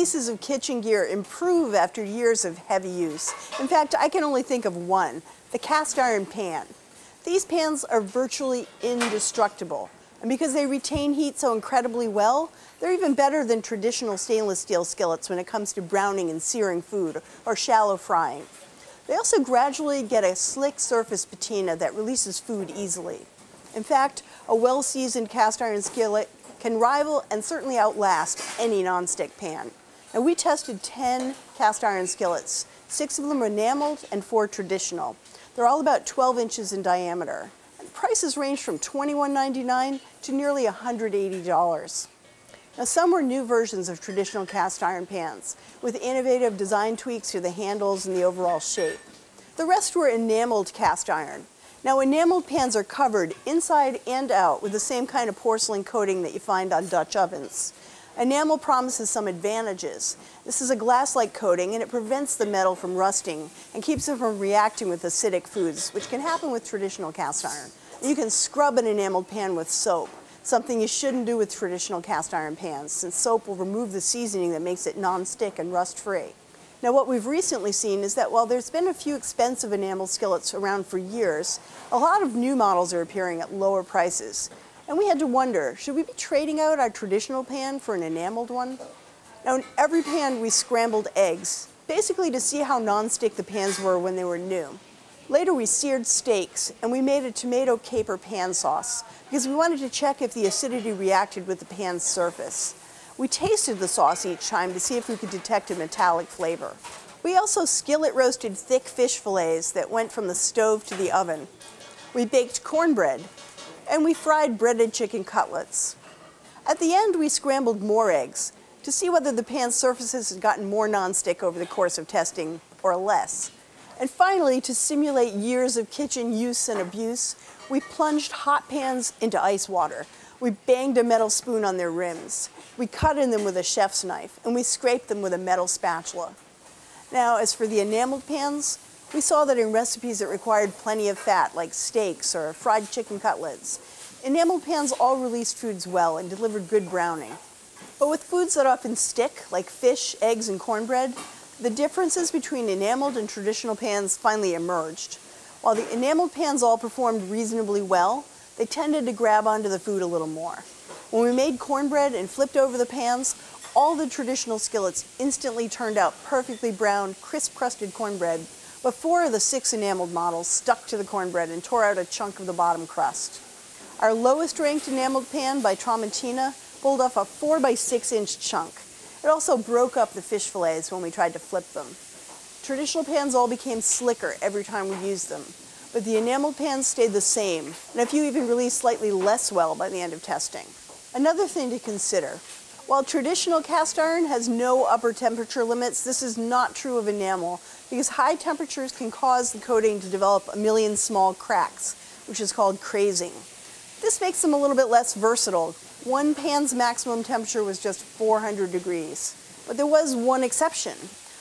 pieces of kitchen gear improve after years of heavy use? In fact, I can only think of one, the cast iron pan. These pans are virtually indestructible. And because they retain heat so incredibly well, they're even better than traditional stainless steel skillets when it comes to browning and searing food or shallow frying. They also gradually get a slick surface patina that releases food easily. In fact, a well-seasoned cast iron skillet can rival and certainly outlast any nonstick pan. And we tested 10 cast iron skillets. 6 of them are enameled and 4 traditional. They're all about 12 inches in diameter. Prices range from $21.99 to nearly $180. Now, some were new versions of traditional cast iron pans, with innovative design tweaks to the handles and the overall shape. The rest were enameled cast iron. Now, enameled pans are covered inside and out with the same kind of porcelain coating that you find on Dutch ovens. Enamel promises some advantages. This is a glass-like coating, and it prevents the metal from rusting and keeps it from reacting with acidic foods, which can happen with traditional cast iron. You can scrub an enameled pan with soap, something you shouldn't do with traditional cast iron pans, since soap will remove the seasoning that makes it non-stick and rust-free. Now, what we've recently seen is that while there's been a few expensive enamel skillets around for years, a lot of new models are appearing at lower prices. And we had to wonder, should we be trading out our traditional pan for an enameled one? Now, in every pan, we scrambled eggs, basically to see how nonstick the pans were when they were new. Later, we seared steaks, and we made a tomato caper pan sauce, because we wanted to check if the acidity reacted with the pan's surface. We tasted the sauce each time to see if we could detect a metallic flavor. We also skillet roasted thick fish fillets that went from the stove to the oven. We baked cornbread, and we fried breaded chicken cutlets. At the end, we scrambled more eggs to see whether the pan's surfaces had gotten more nonstick over the course of testing or less. And finally, to simulate years of kitchen use and abuse, we plunged hot pans into ice water. We banged a metal spoon on their rims. We cut in them with a chef's knife, and we scraped them with a metal spatula. Now, as for the enameled pans, we saw that in recipes that required plenty of fat, like steaks or fried chicken cutlets, enameled pans all released foods well and delivered good browning. But with foods that often stick, like fish, eggs, and cornbread, the differences between enameled and traditional pans finally emerged. While the enameled pans all performed reasonably well, they tended to grab onto the food a little more. When we made cornbread and flipped over the pans, all the traditional skillets instantly turned out perfectly browned, crisp-crusted cornbread, but 4 of the 6 enameled models stuck to the cornbread and tore out a chunk of the bottom crust. Our lowest ranked enameled pan by Tramontina pulled off a 4 by 6 inch chunk. It also broke up the fish fillets when we tried to flip them. Traditional pans all became slicker every time we used them, but the enameled pans stayed the same, and a few even released slightly less well by the end of testing. Another thing to consider, while traditional cast iron has no upper temperature limits, this is not true of enamel, because high temperatures can cause the coating to develop a million small cracks, which is called crazing. This makes them a little bit less versatile. One pan's maximum temperature was just 400 degrees. But there was one exception,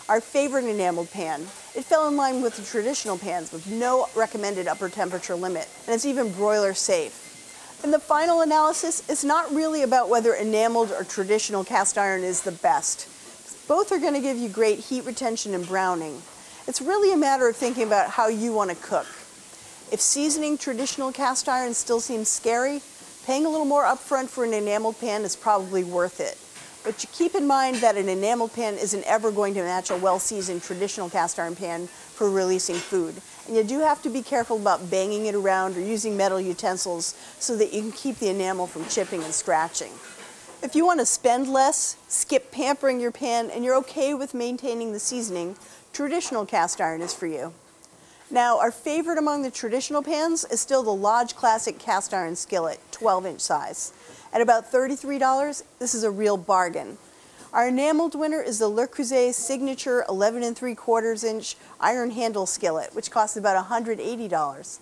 our favorite enameled pan. It fell in line with the traditional pans with no recommended upper temperature limit, and it's even broiler safe. And the final analysis is not really about whether enameled or traditional cast iron is the best. Both are going to give you great heat retention and browning. It's really a matter of thinking about how you want to cook. If seasoning traditional cast iron still seems scary, paying a little more upfront for an enameled pan is probably worth it. But you keep in mind that an enameled pan isn't ever going to match a well-seasoned traditional cast iron pan for releasing food. And you do have to be careful about banging it around or using metal utensils so that you can keep the enamel from chipping and scratching. If you want to spend less, skip pampering your pan, and you're okay with maintaining the seasoning, traditional cast iron is for you. Now, our favorite among the traditional pans is still the Lodge Classic Cast Iron Skillet, 12-inch size. At about $33, this is a real bargain. Our enameled winner is the Le Creuset Signature 11 3/4 inch iron handle skillet, which costs about $180.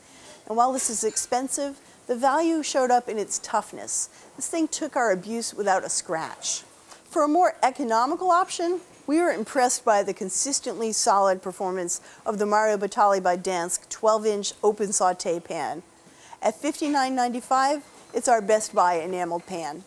And while this is expensive, the value showed up in its toughness. This thing took our abuse without a scratch. For a more economical option, we were impressed by the consistently solid performance of the Mario Batali by Dansk 12-inch open saute pan. At $59.95, it's our best buy enameled pan.